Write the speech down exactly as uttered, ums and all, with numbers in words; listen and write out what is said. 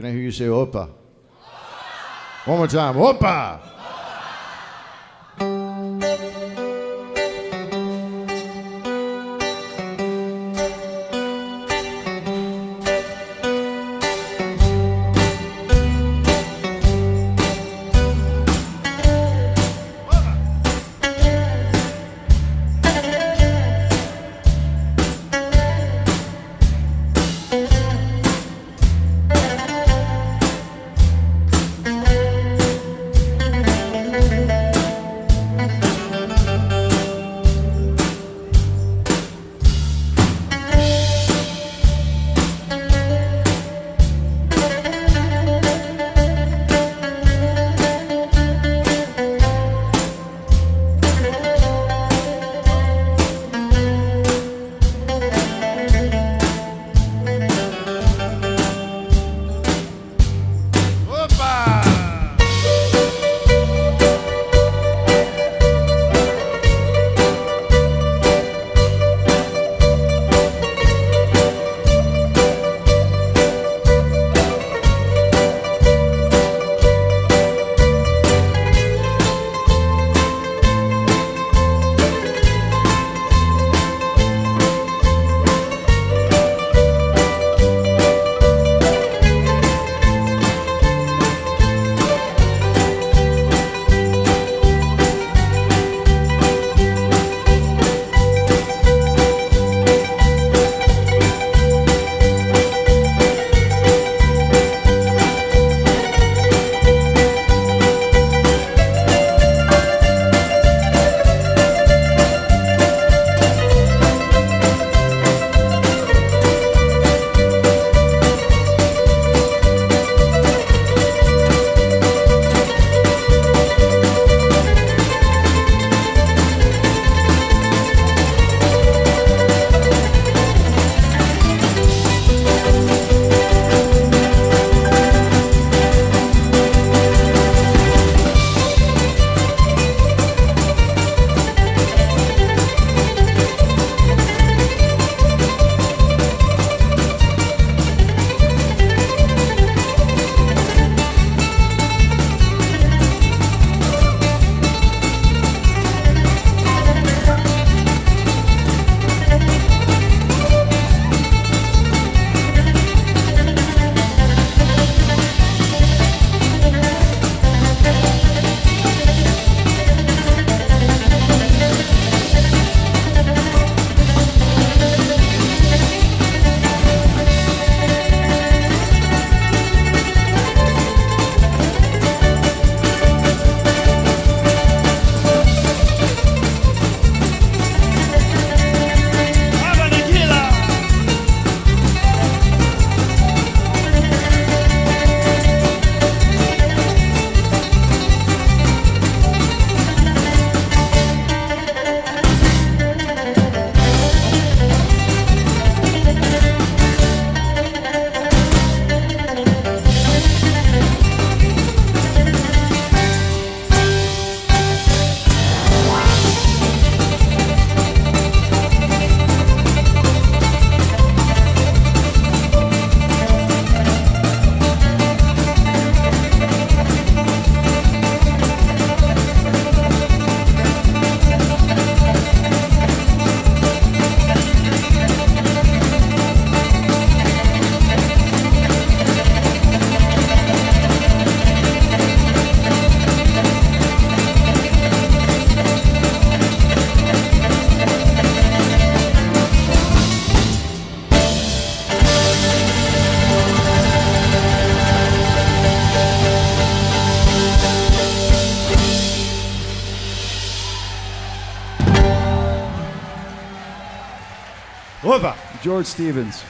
Can I hear you say Opa? Opa. One more time, Opa! George Stevens.